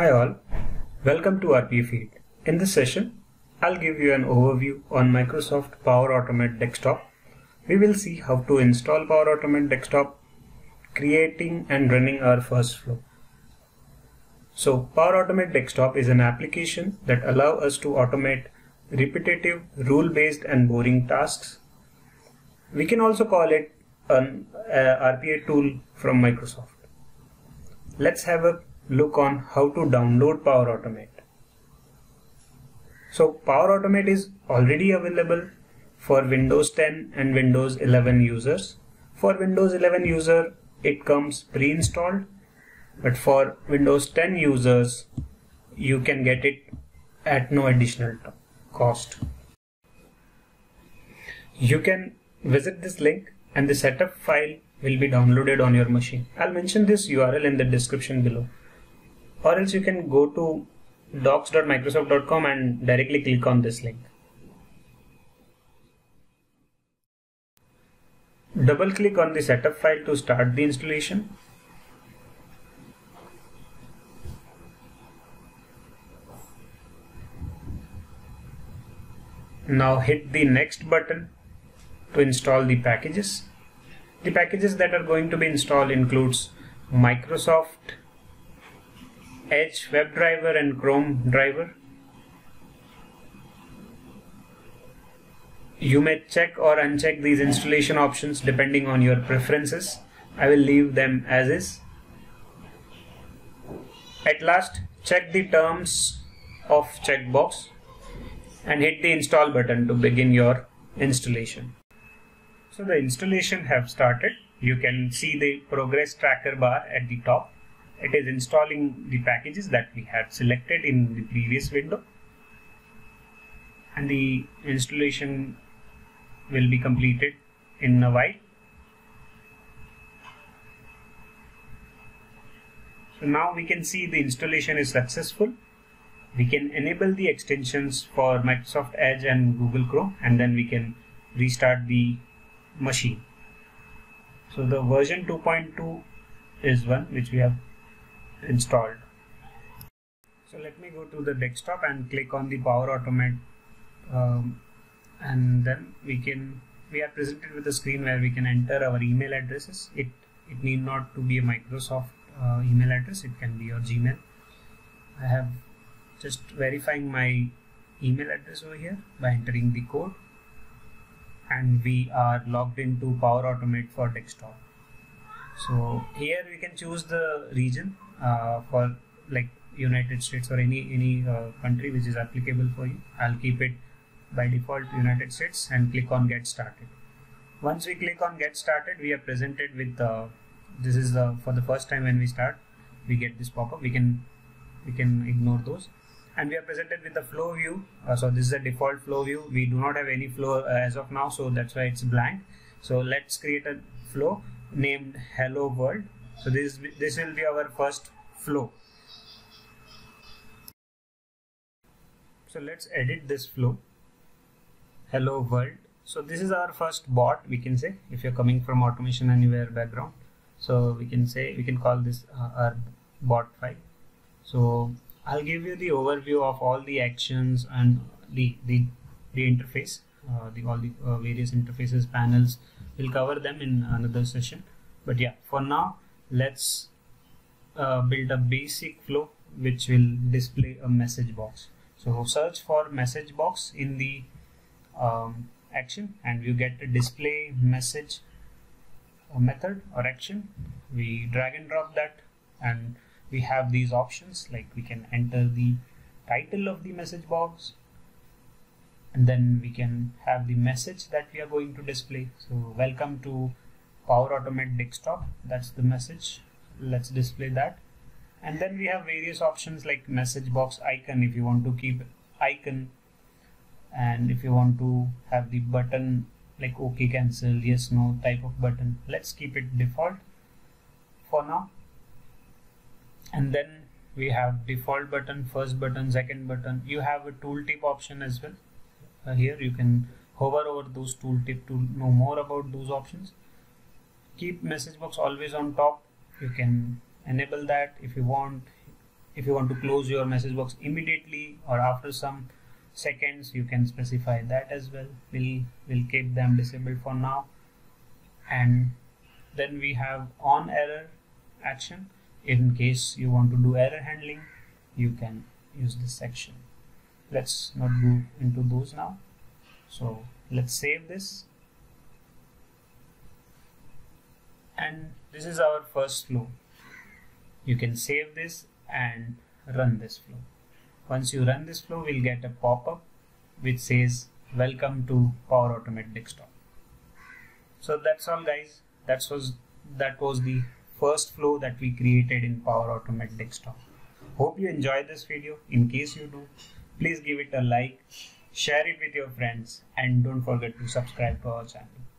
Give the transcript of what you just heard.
Hi all, welcome to RPA Feed. In this session, I'll give you an overview on Microsoft Power Automate Desktop. We will see how to install Power Automate Desktop, creating and running our first flow. So Power Automate Desktop is an application that allows us to automate repetitive, rule-based and boring tasks. We can also call it an RPA tool from Microsoft. Let's have a look on how to download Power Automate. So Power Automate is already available for Windows 10 and Windows 11 users. For Windows 11 user, it comes pre-installed, but for Windows 10 users, you can get it at no additional cost. You can visit this link and the setup file will be downloaded on your machine. I'll mention this URL in the description below. Or else you can go to docs.microsoft.com and directly click on this link. Double click on the setup file to start the installation. Now hit the next button to install the packages. The packages that are going to be installed includes Microsoft Edge WebDriver and Chrome Driver. You may check or uncheck these installation options depending on your preferences. I will leave them as is. At last, check the terms of checkbox and hit the install button to begin your installation. So the installation has started. You can see the progress tracker bar at the top. It is installing the packages that we had selected in the previous window, and the installation will be completed in a while. So now we can see the installation is successful. We can enable the extensions for Microsoft Edge and Google Chrome, and then we can restart the machine. So the version 2.2 is one which we have installed. So let me go to the desktop and click on the Power Automate, and then we are presented with a screen where we can enter our email addresses. It need not to be a Microsoft email address. It can be your Gmail. I have just verifying my email address over here by entering the code, and we are logged into Power Automate for Desktop. So here we can choose the region for like United States or any country which is applicable for you. I'll keep it by default United States and click on Get Started. Once we click on Get Started, we are presented with this is for the first time when we start, we get this pop-up. We can ignore those, and we are presented with the flow view. So this is a default flow view. We do not have any flow as of now, so that's why it's blank. So let's create a flow named Hello World. So this will be our first flow. So let's edit this flow, Hello World. So this is our first bot, we can say, if you're coming from Automation Anywhere background. So we can call this our bot file. So I'll give you the overview of all the actions and the interface, all the various interfaces, panels. We'll cover them in another session, but yeah, for now let's build a basic flow which will display a message box. So search for message box in the action, and you get a display message method or action. We drag and drop that, and we have these options, like we can enter the title of the message box, and then we can have the message that we are going to display. So welcome to Power Automate Desktop, that's the message. Let's display that. And then we have various options like message box icon, if you want to keep icon, and if you want to have the button like OK, cancel, yes, no type of button. Let's keep it default for now. And then we have default button, first button, second button. You have a tooltip option as well. Here you can hover over those tooltip to know more about those options. Keep message box always on top. You can enable that if you want. If you want to close your message box immediately or after some seconds, you can specify that as well. We'll keep them disabled for now. And then we have on error action. In case you want to do error handling, you can use this section. Let's not go into those now. So let's save this. And this is our first flow. You can save this and run this flow. Once you run this flow, we'll get a pop-up which says, "Welcome to Power Automate Desktop." So that's all, guys. That was the first flow that we created in Power Automate Desktop. Hope you enjoyed this video. In case you do, please give it a like, share it with your friends, and don't forget to subscribe to our channel.